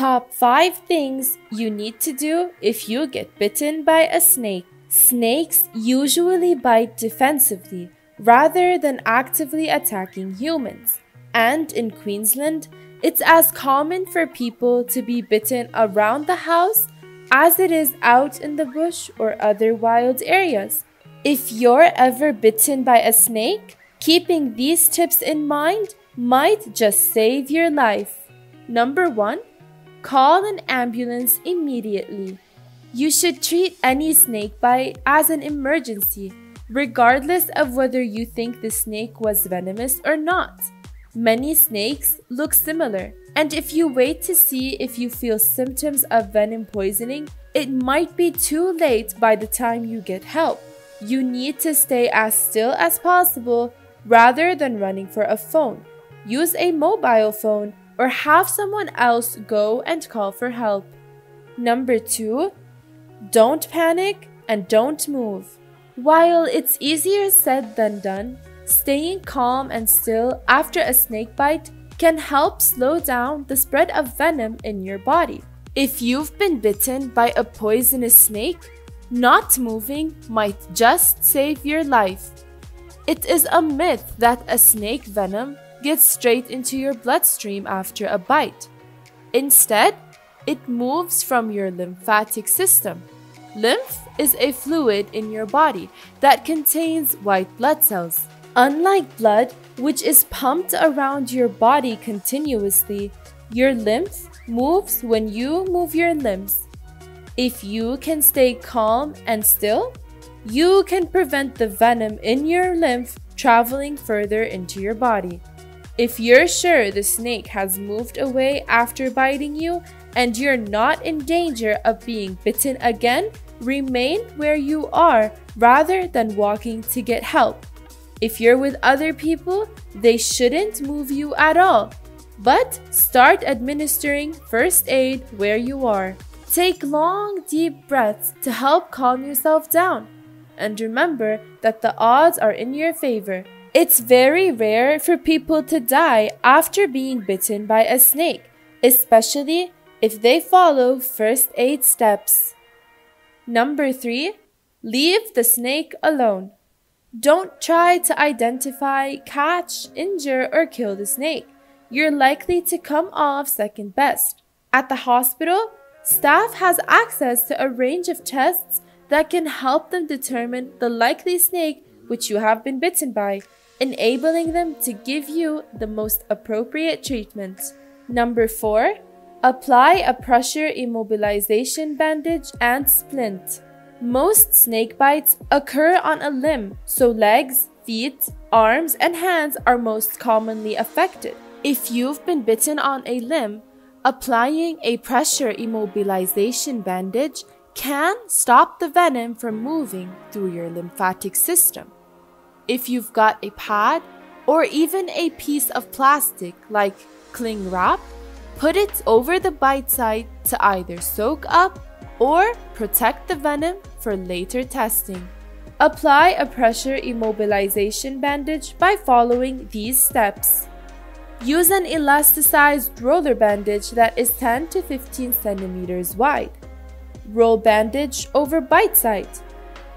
Top 5 things you need to do if you get bitten by a snake. Snakes usually bite defensively rather than actively attacking humans. And in Queensland, it's as common for people to be bitten around the house as it is out in the bush or other wild areas. If you're ever bitten by a snake, keeping these tips in mind might just save your life. Number 1, call an ambulance immediately. You should treat any snake bite as an emergency, regardless of whether you think the snake was venomous or not. Many snakes look similar, and if you wait to see if you feel symptoms of venom poisoning, it might be too late by the time you get help. You need to stay as still as possible rather than running for a phone. Use a mobile phone or have someone else go and call for help. Number 2, don't panic and don't move. While it's easier said than done, staying calm and still after a snake bite can help slow down the spread of venom in your body. If you've been bitten by a poisonous snake, not moving might just save your life. It is a myth that a snake venom gets straight into your bloodstream after a bite. Instead, it moves from your lymphatic system. Lymph is a fluid in your body that contains white blood cells. Unlike blood, which is pumped around your body continuously, your lymph moves when you move your limbs. If you can stay calm and still, you can prevent the venom in your lymph traveling further into your body. If you're sure the snake has moved away after biting you and you're not in danger of being bitten again, remain where you are rather than walking to get help. If you're with other people, they shouldn't move you at all, but start administering first aid where you are. Take long, deep breaths to help calm yourself down. And remember that the odds are in your favor. It's very rare for people to die after being bitten by a snake, especially if they follow first aid steps. Number 3, leave the snake alone. Don't try to identify, catch, injure, or kill the snake. You're likely to come off second best. At the hospital, staff has access to a range of tests that can help them determine the likely snake which you have been bitten by, enabling them to give you the most appropriate treatment. Number 4, apply a pressure immobilization bandage and splint. Most snake bites occur on a limb, so legs, feet, arms, and hands are most commonly affected. If you've been bitten on a limb, applying a pressure immobilization bandage can stop the venom from moving through your lymphatic system. If you've got a pad or even a piece of plastic like cling wrap, put it over the bite site to either soak up or protect the venom for later testing. Apply a pressure immobilization bandage by following these steps. Use an elasticized roller bandage that is 10 to 15 centimeters wide. Roll bandage over bite site.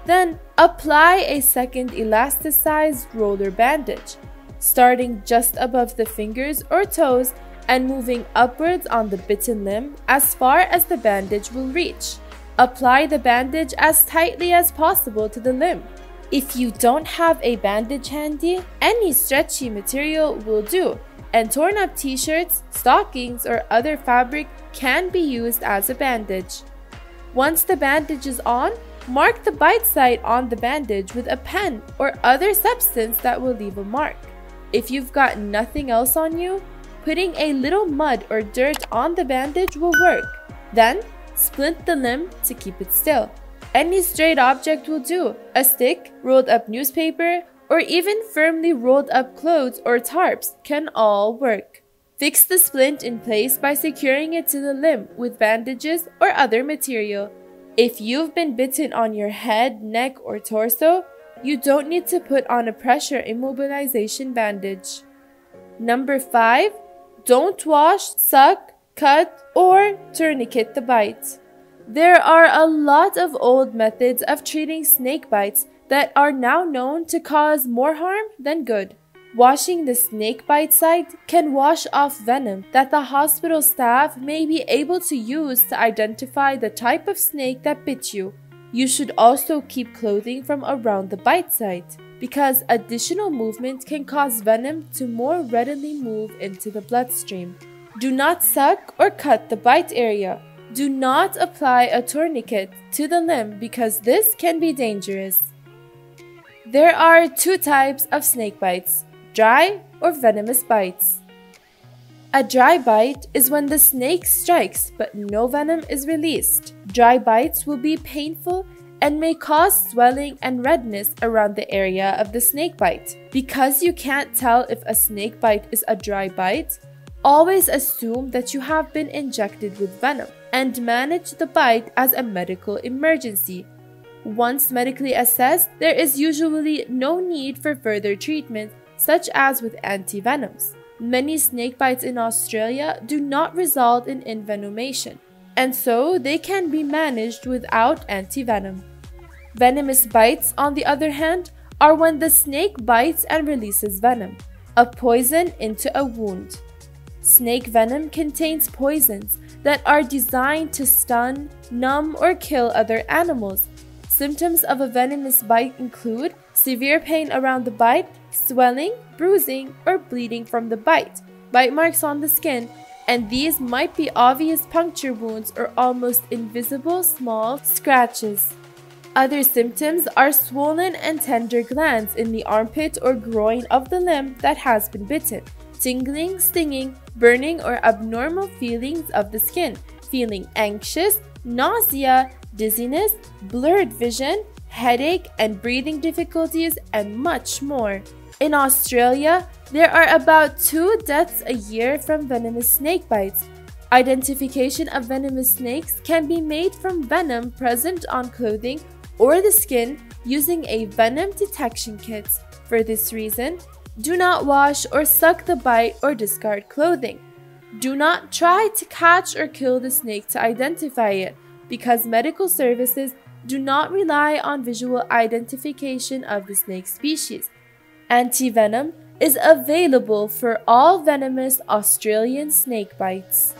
Then apply a second elasticized roller bandage, starting just above the fingers or toes and moving upwards on the bitten limb as far as the bandage will reach. Apply the bandage as tightly as possible to the limb. If you don't have a bandage handy, any stretchy material will do, and torn up t-shirts, stockings, or other fabric can be used as a bandage. Once the bandage is on, mark the bite site on the bandage with a pen or other substance that will leave a mark. If you've got nothing else on you, putting a little mud or dirt on the bandage will work. Then, splint the limb to keep it still. Any straight object will do, a stick, rolled up newspaper, or even firmly rolled up clothes or tarps can all work. Fix the splint in place by securing it to the limb with bandages or other material. If you've been bitten on your head, neck, or torso, you don't need to put on a pressure immobilization bandage. Number 5, don't wash, suck, cut or tourniquet the bite. There are a lot of old methods of treating snake bites that are now known to cause more harm than good. Washing the snake bite site can wash off venom that the hospital staff may be able to use to identify the type of snake that bit you. You should also keep clothing from around the bite site, because additional movement can cause venom to more readily move into the bloodstream. Do not suck or cut the bite area. Do not apply a tourniquet to the limb because this can be dangerous. There are two types of snake bites: dry or venomous bites. A dry bite is when the snake strikes but no venom is released. Dry bites will be painful and may cause swelling and redness around the area of the snake bite. Because you can't tell if a snake bite is a dry bite, always assume that you have been injected with venom and manage the bite as a medical emergency. Once medically assessed, there is usually no need for further treatment, such as with antivenoms. Many snake bites in Australia do not result in envenomation, and so they can be managed without antivenom. Venomous bites, on the other hand, are when the snake bites and releases venom, a poison into a wound. Snake venom contains poisons that are designed to stun, numb, or kill other animals. Symptoms of a venomous bite include severe pain around the bite, swelling, bruising, or bleeding from the bite, bite marks on the skin, and these might be obvious puncture wounds or almost invisible small scratches. Other symptoms are swollen and tender glands in the armpit or groin of the limb that has been bitten, tingling, stinging, burning, or abnormal feelings of the skin, feeling anxious, nausea, dizziness, blurred vision, headache and breathing difficulties, and much more. In Australia, there are about 2 deaths a year from venomous snake bites. Identification of venomous snakes can be made from venom present on clothing or the skin using a venom detection kit. For this reason, do not wash or suck the bite or discard clothing. Do not try to catch or kill the snake to identify it, because medical services do not rely on visual identification of the snake species. Antivenom is available for all venomous Australian snake bites.